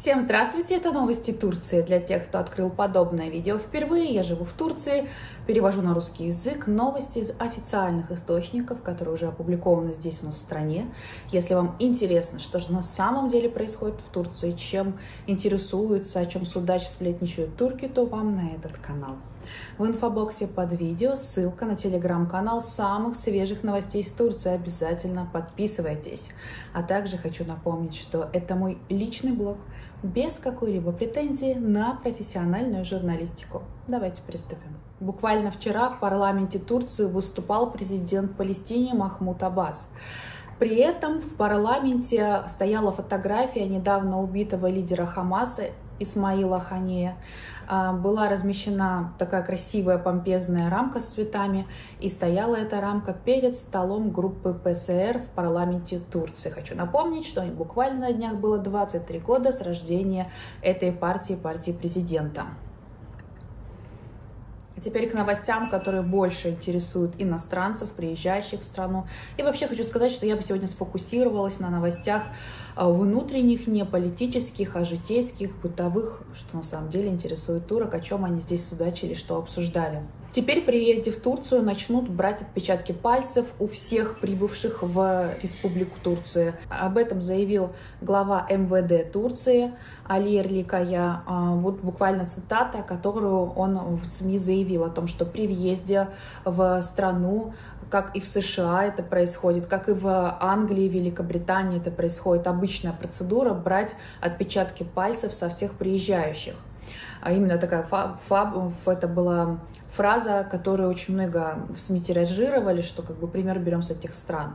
Всем здравствуйте, это новости Турции. Для тех, кто открыл подобное видео впервые, я живу в Турции, перевожу на русский язык новости из официальных источников, которые уже опубликованы здесь у нас в стране. Если вам интересно, что же на самом деле происходит в Турции, чем интересуются, о чем судачат, сплетничают турки, то вам на этот канал. В инфобоксе под видео ссылка на телеграм-канал самых свежих новостей из Турции. Обязательно подписывайтесь. А также хочу напомнить, что это мой личный блог без какой-либо претензии на профессиональную журналистику. Давайте приступим. Буквально вчера в парламенте Турции выступал президент Палестины Махмуд Аббас. При этом в парламенте стояла фотография недавно убитого лидера Хамаса Исмаила Ханея. Была размещена такая красивая помпезная рамка с цветами, и стояла эта рамка перед столом группы ПСР в парламенте Турции. Хочу напомнить, что буквально на днях было 23 года с рождения этой партии, партии президента. А теперь к новостям, которые больше интересуют иностранцев, приезжающих в страну. И вообще хочу сказать, что я бы сегодня сфокусировалась на новостях внутренних, не политических, а житейских, бытовых, что на самом деле интересует турок, о чем они здесь судачили, что обсуждали. Теперь при въезде в Турцию начнут брать отпечатки пальцев у всех прибывших в Республику Турцию. Об этом заявил глава МВД Турции Али Эрликая. Вот буквально цитата, которую он в СМИ заявил о том, что при въезде в страну, как и в США это происходит, как и в Англии, Великобритании это происходит, обычная процедура брать отпечатки пальцев со всех приезжающих. А именно такая это была фраза, которую очень много в СМИ тиражировали, что как бы пример берем с этих стран.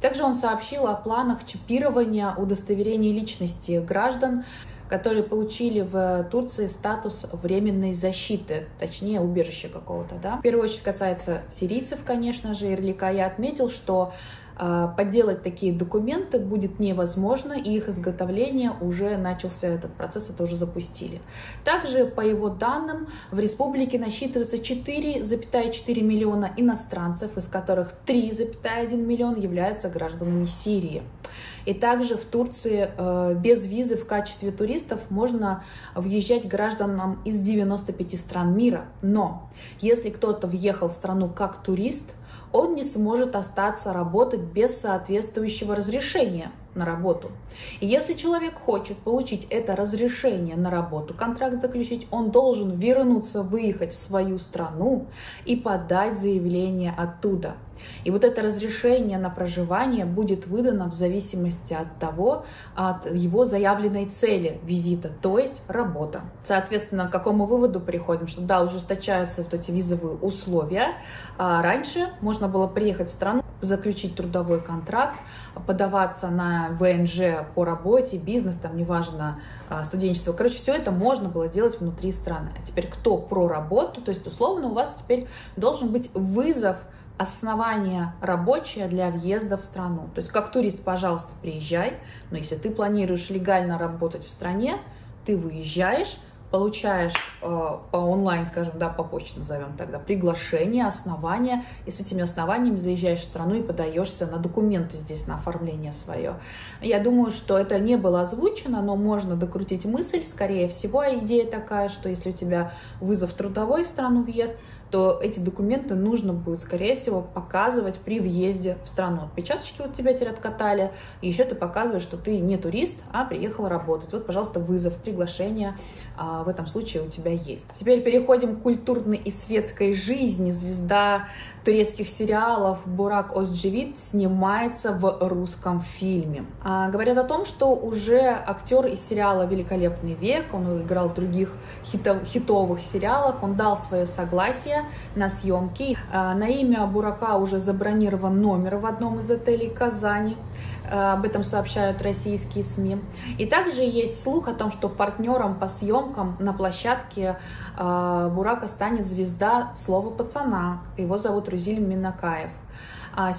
Также он сообщил о планах чипирования удостоверений личности граждан, которые получили в Турции статус временной защиты, точнее убежища какого-то. Да? В первую очередь касается сирийцев, конечно же. Эрликая отметил, что подделать такие документы будет невозможно, и их изготовление уже начался, этот процесс это уже запустили. Также, по его данным, в республике насчитывается 4,4 миллиона иностранцев, из которых 3,1 миллион являются гражданами Сирии. И также в Турции без визы в качестве туристов можно въезжать гражданам из 95 стран мира. Но если кто-то въехал в страну как турист, он не сможет остаться работать без соответствующего разрешения на работу. И если человек хочет получить это разрешение на работу, контракт заключить, он должен вернуться, выехать в свою страну и подать заявление оттуда. И вот это разрешение на проживание будет выдано в зависимости от того, от его заявленной цели визита, то есть работа. Соответственно, к какому выводу приходим, что да, ужесточаются вот эти визовые условия. Раньше можно было приехать в страну, заключить трудовой контракт, подаваться на ВНЖ по работе, бизнес, там неважно, студенчество. Короче, все это можно было делать внутри страны. А теперь кто про работу, то есть условно у вас теперь должен быть вызов, основание рабочее для въезда в страну. То есть как турист, пожалуйста, приезжай, но если ты планируешь легально работать в стране, ты выезжаешь, получаешь по онлайн, скажем, да, по почте назовем тогда, приглашение, основания, и с этими основаниями заезжаешь в страну и подаешься на документы здесь, на оформление свое. Я думаю, что это не было озвучено, но можно докрутить мысль. Скорее всего, идея такая, что если у тебя вызов трудовой в страну въезд, то эти документы нужно будет, скорее всего, показывать при въезде в страну. Отпечаточки вот тебя теперь откатали, и еще ты показываешь, что ты не турист, а приехал работать. Вот, пожалуйста, вызов, приглашение в этом случае у тебя есть. Теперь переходим к культурной и светской жизни. Звезда турецких сериалов Бурак Оздживид снимается в русском фильме. Говорят о том, что уже актер из сериала «Великолепный век», он играл в других хитовых сериалах, он дал свое согласие на съемки. На имя Бурака уже забронирован номер в одном из отелей Казани. Об этом сообщают российские СМИ. И также есть слух о том, что партнером по съемкам на площадке Бурака станет звезда «Слова пацана». Его зовут Рузиль Минакаев.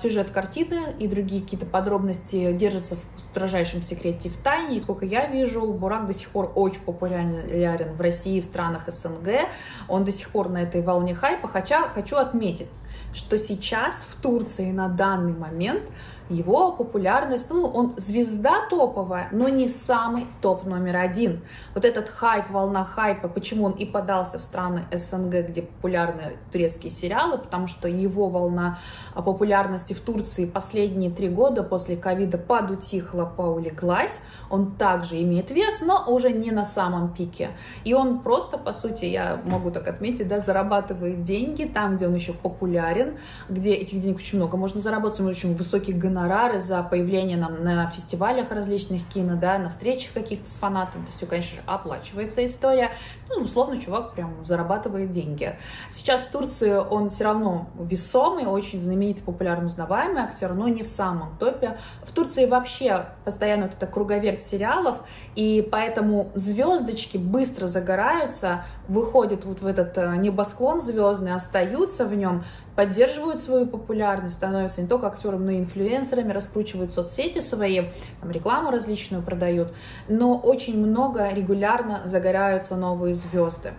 Сюжет картины и другие какие-то подробности держатся в строжайшем секрете и в тайне. Сколько я вижу, бурак до сих пор очень популярен в России, в странах СНГ. Он до сих пор на этой волне хайпа. Хотя хочу отметить, что сейчас в Турции на данный момент его популярность, ну, он звезда топовая, но не самый топ номер один. Вот этот хайп, волна хайпа, почему он и подался в страны СНГ, где популярны турецкие сериалы, потому что его волна популярности в Турции последние 3 года после ковида подутихла, поулеглась. Он также имеет вес, но уже не на самом пике. И он просто, по сути, я могу так отметить, да, зарабатывает деньги там, где он еще популярен, где этих денег очень много можно заработать, очень высокие гонорары за появление нам на фестивалях различных кино, да, на встречах каких-то с фанатами, это все, конечно, оплачивается история. Ну, условно, чувак прям зарабатывает деньги. Сейчас в Турции он все равно весомый, очень знаменитый, популярно узнаваемый актер, но не в самом топе. В Турции вообще постоянно вот это круговерть сериалов, и поэтому звездочки быстро загораются, выходят вот в этот небосклон звездный, остаются в нем, поддерживают свою популярность, становятся не только актером, но и инфлюенсерами, раскручивают соцсети свои, там рекламу различную продают, но очень много регулярно загораются новые звезды.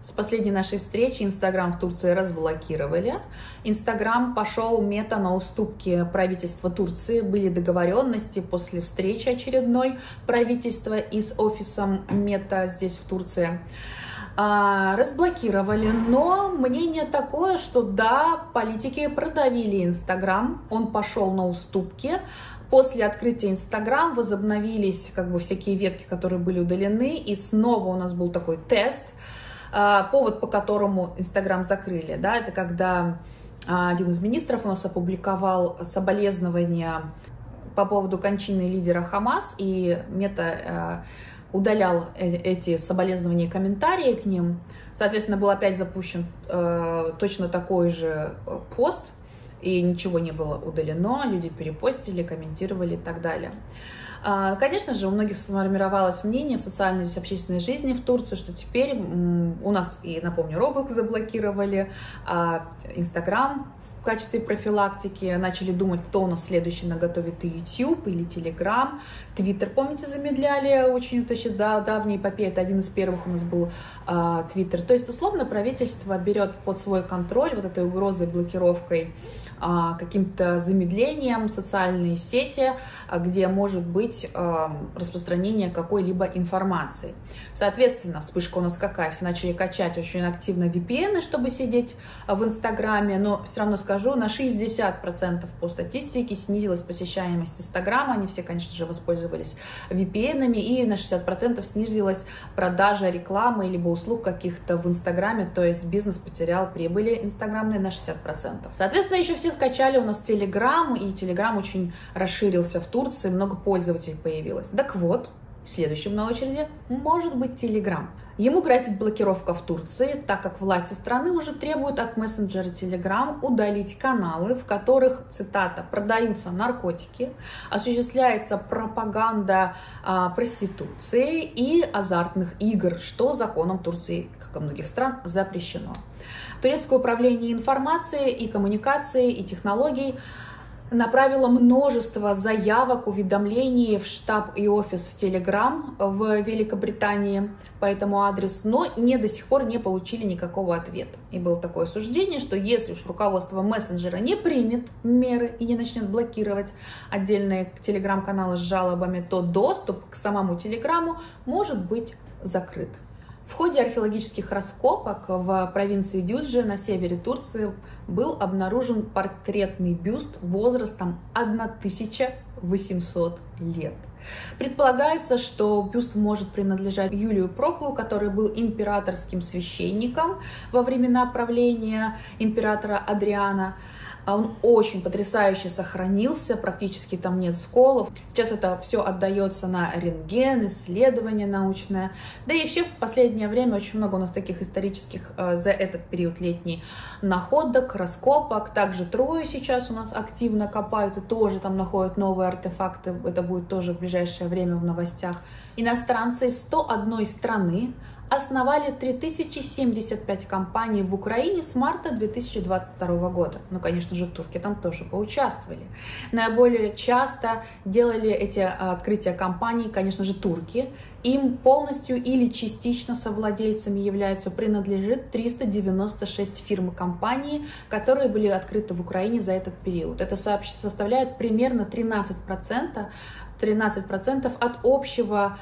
С последней нашей встречи Инстаграм в Турции разблокировали. Инстаграм пошел мета на уступки правительства Турции. Были договоренности после встречи очередной правительства и с офисом мета здесь в Турции. Разблокировали, но мнение такое, что да, политики продавили Инстаграм, он пошел на уступки. После открытия Инстаграм возобновились как бы всякие ветки, которые были удалены, и снова у нас был такой тест, повод, по которому Инстаграм закрыли, да, это когда один из министров у нас опубликовал соболезнования по поводу кончины лидера Хамас, и мета удалял эти соболезнования и комментарии к ним. Соответственно, был опять запущен точно такой же пост, и ничего не было удалено, люди перепостили, комментировали и так далее. Конечно же, у многих сформировалось мнение в социальной и общественной жизни в Турции, что теперь у нас, и напомню, Roblox заблокировали, Instagram в качестве профилактики, начали думать, кто у нас следующий наготовит, YouTube или Telegram, Twitter, помните, замедляли очень, точно, да, давняя эпопея, это один из первых у нас был Twitter. То есть, условно, правительство берет под свой контроль вот этой угрозой, блокировкой, каким-то замедлением социальные сети, где может быть распространение какой-либо информации. Соответственно, вспышка у нас какая? Все начали качать очень активно VPN, чтобы сидеть в Инстаграме, но все равно скажу, на 60% по статистике снизилась посещаемость Инстаграма, они все, конечно же, воспользовались VPN-ами, и на 60% снизилась продажа рекламы либо услуг каких-то в Инстаграме, то есть бизнес потерял прибыли инстаграмные на 60%. Соответственно, еще все скачали у нас Телеграм, и Телеграм очень расширился в Турции, много пользователей появилось. Так вот, следующим на очереди может быть Телеграм. Ему грозит блокировка в Турции, так как власти страны уже требуют от мессенджера Telegram удалить каналы, в которых, цитата, продаются наркотики, осуществляется пропаганда проституции и азартных игр, что законом Турции, как и многих стран, запрещено. Турецкое управление информацией и коммуникацией и технологий направила множество заявок, уведомлений в штаб и офис Telegram в Великобритании по этому адресу, но до сих пор не получили никакого ответа. И было такое суждение, что если уж руководство мессенджера не примет меры и не начнет блокировать отдельные Telegram-каналы с жалобами, то доступ к самому Телеграму может быть закрыт. В ходе археологических раскопок в провинции Дюджи на севере Турции был обнаружен портретный бюст возрастом 1800 лет. Предполагается, что бюст может принадлежать Юлию Проклу, который был императорским священником во времена правления императора Адриана. Он очень потрясающе сохранился, практически там нет сколов. Сейчас это все отдается на рентген, исследование научное. Да и вообще в последнее время очень много у нас таких исторических за этот период летний находок, раскопок. Также Трою сейчас у нас активно копают и тоже там находят новые артефакты. Это будет тоже в ближайшее время в новостях. Иностранцы из 101 страны основали 3075 компаний в Украине с марта 2022 года. Ну, конечно же, турки там тоже поучаствовали. Наиболее часто делали эти открытия компаний, конечно же, турки. Им полностью или частично совладельцами принадлежит 396 фирм и компаний, которые были открыты в Украине за этот период. Это составляет примерно 13% от общего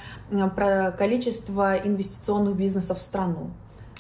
количества инвестиционных бизнесов в страну.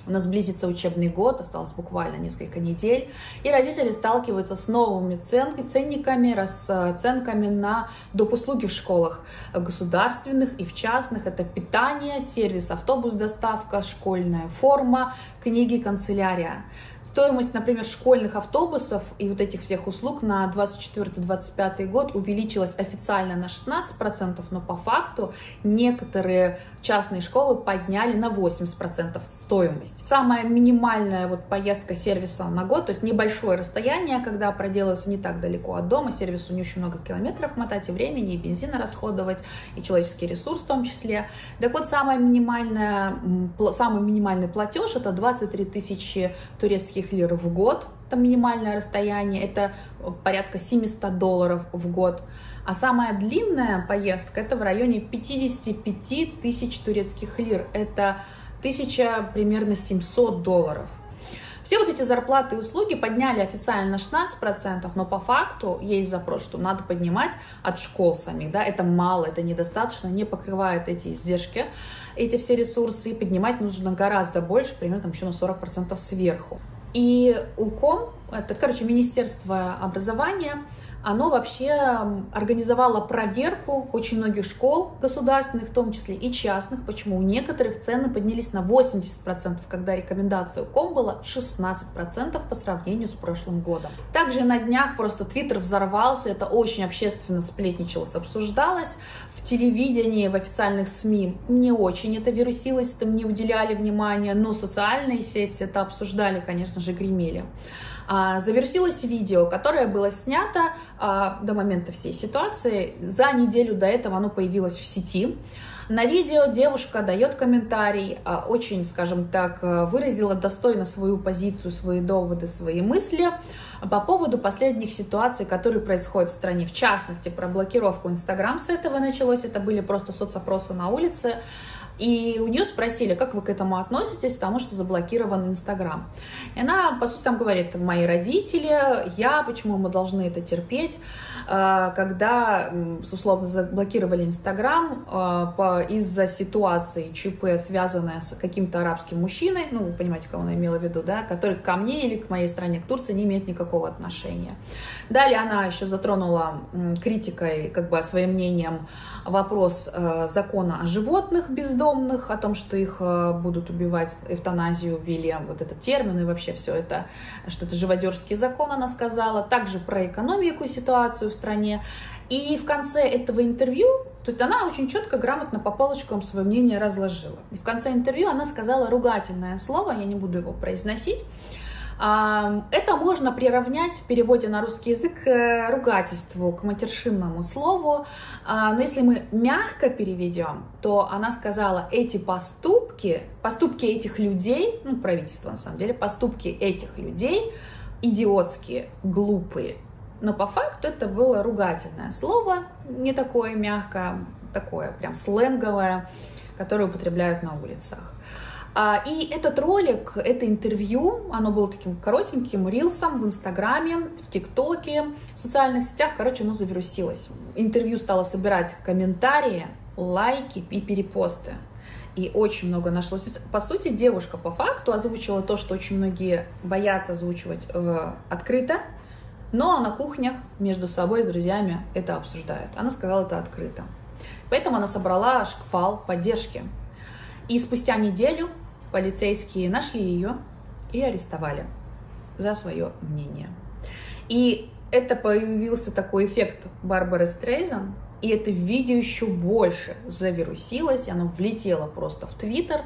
У нас близится учебный год, осталось буквально несколько недель, и родители сталкиваются с новыми ценниками, расценками на доп. Услуги в школах государственных и в частных. Это питание, сервис, автобус, доставка, школьная форма, книги, канцелярия. Стоимость, например, школьных автобусов и вот этих всех услуг на 24-25 год увеличилась официально на 16%, но по факту некоторые частные школы подняли на 80% стоимость. Самая минимальная вот поездка сервиса на год, то есть небольшое расстояние, когда проделывается не так далеко от дома, сервису не очень много километров мотать и времени, и бензина расходовать, и человеческий ресурс в том числе. Так вот, самый минимальный платеж — это 23 тысячи турецких лир в год, это минимальное расстояние, это порядка $700 в год, а самая длинная поездка — это в районе 55 тысяч турецких лир, это примерно $1700. Все вот эти зарплаты и услуги подняли официально 16%, но по факту есть запрос, что надо поднимать от школ самих, да, это мало, это недостаточно, не покрывает эти издержки, эти все ресурсы, и поднимать нужно гораздо больше, примерно еще на 40% сверху. И УКОМ, это, короче, Министерство образования, оно вообще организовало проверку очень многих школ государственных, в том числе и частных. Почему? У некоторых цены поднялись на 80%, когда рекомендация УКОМ была 16% по сравнению с прошлым годом. Также на днях просто Твиттер взорвался, это очень общественно сплетничалось, обсуждалось. В телевидении, в официальных СМИ не очень это вирусилось, там не уделяли внимания, но социальные сети это обсуждали, конечно же, гремели. Завирусилось видео, которое было снято до момента всей ситуации. За неделю до этого оно появилось в сети. На видео девушка дает комментарий, очень, скажем так, выразила достойно свою позицию, свои доводы, свои мысли по поводу последних ситуаций, которые происходят в стране. В частности, про блокировку Инстаграм с этого началось. Это были просто соцопросы на улице. И у нее спросили, как вы к этому относитесь, потому что заблокирован Инстаграм. И она, по сути, там говорит: мои родители, я, почему мы должны это терпеть, когда, условно, заблокировали Инстаграм из-за ситуации ЧП, связанная с каким-то арабским мужчиной, ну, вы понимаете, кого она имела в виду, да, который ко мне или к моей стране, к Турции, не имеет никакого отношения. Далее она еще затронула критикой, как бы своим мнением, вопрос закона о животных бездомных, о том, что их будут убивать, эвтаназию ввели, вот этот термин, и вообще все это, что это живодерский закон, она сказала. Также про экономику, ситуацию в стране. И в конце этого интервью, то есть она очень четко, грамотно по полочкам свое мнение разложила. И в конце интервью она сказала ругательное слово, я не буду его произносить. Это можно приравнять в переводе на русский язык к ругательству, к матершинному слову. Но если мы мягко переведем, то она сказала: эти поступки этих людей, ну, правительство на самом деле, поступки этих людей идиотские, глупые. Но по факту это было ругательное слово, не такое мягкое, такое прям сленговое, которое употребляют на улицах. И этот ролик, это интервью, оно было таким коротеньким рилсом в Инстаграме, в ТикТоке, в социальных сетях, короче, оно завирусилось. Интервью стало собирать комментарии, лайки и перепосты. И очень много нашлось. По сути, девушка по факту озвучила то, что очень многие боятся озвучивать открыто, но на кухнях между собой с друзьями это обсуждают. Она сказала это открыто. Поэтому она собрала шквал поддержки. И спустя неделю полицейские нашли ее и арестовали за свое мнение. И это появился такой эффект Барбары Стрейзанд, и это видео еще больше завирусилось, оно влетело просто в Твиттер,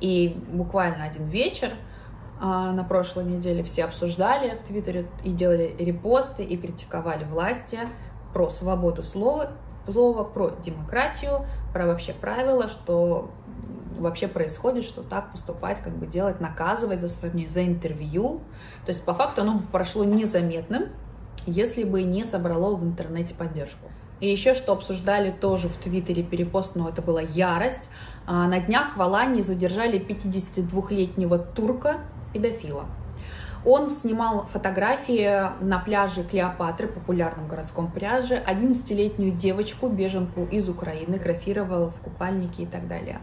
и буквально один вечер на прошлой неделе все обсуждали в Твиттере и делали репосты, и критиковали власти про свободу слова, Слово, про демократию, про вообще правила, что вообще происходит, что так поступать, как бы делать, наказывать за свои мнения, за интервью. То есть по факту оно прошло незаметным, если бы не собрало в интернете поддержку. И еще что обсуждали тоже в Твиттере, перепост, но это была ярость. На днях в Алании задержали 52-летнего турка-педофила. Он снимал фотографии на пляже Клеопатры, популярном городском пляже, 11-летнюю девочку, беженку из Украины, графировал в купальнике и так далее.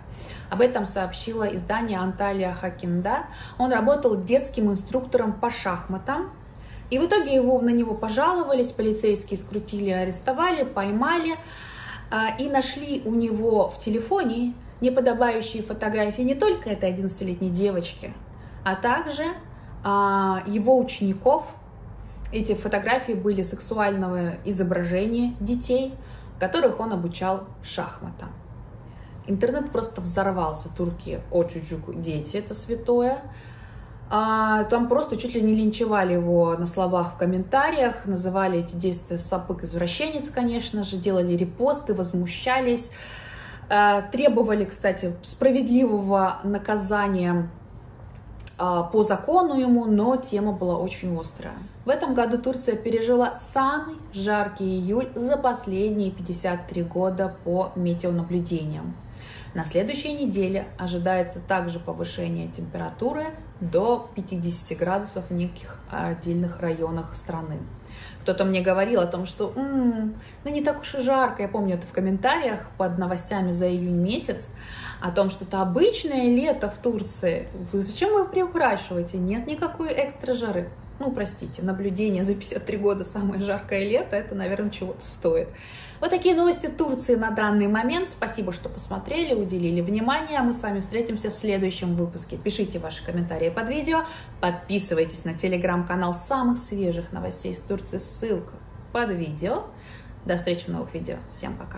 Об этом сообщило издание «Анталия Хакинда». Он работал детским инструктором по шахматам. И в итоге на него пожаловались, полицейские скрутили, арестовали, поймали и нашли у него в телефоне неподобающие фотографии не только этой 11-летней девочки, а также его учеников. Эти фотографии были сексуального изображения детей, которых он обучал шахматам. Интернет просто взорвался. Турки, очучук, дети, это святое. Там просто чуть ли не линчевали его на словах в комментариях, называли эти действия сапык-извращенец, конечно же, делали репосты, возмущались, требовали, кстати, справедливого наказания по закону ему, но тема была очень острая. В этом году Турция пережила самый жаркий июль за последние 53 года по метеонаблюдениям. На следующей неделе ожидается также повышение температуры до 50 градусов в неких отдельных районах страны. Кто-то мне говорил о том, что ну не так уж и жарко, я помню это в комментариях под новостями за июнь месяц, о том, что это обычное лето в Турции, вы зачем вы приукрашиваете, нет никакой экстра жары. Ну, простите, наблюдение за 53 года самое жаркое лето, это, наверное, чего-то стоит. Вот такие новости Турции на данный момент. Спасибо, что посмотрели, уделили внимание. Мы с вами встретимся в следующем выпуске. Пишите ваши комментарии под видео, подписывайтесь на телеграм-канал самых свежих новостей из Турции, ссылка под видео. До встречи в новых видео. Всем пока.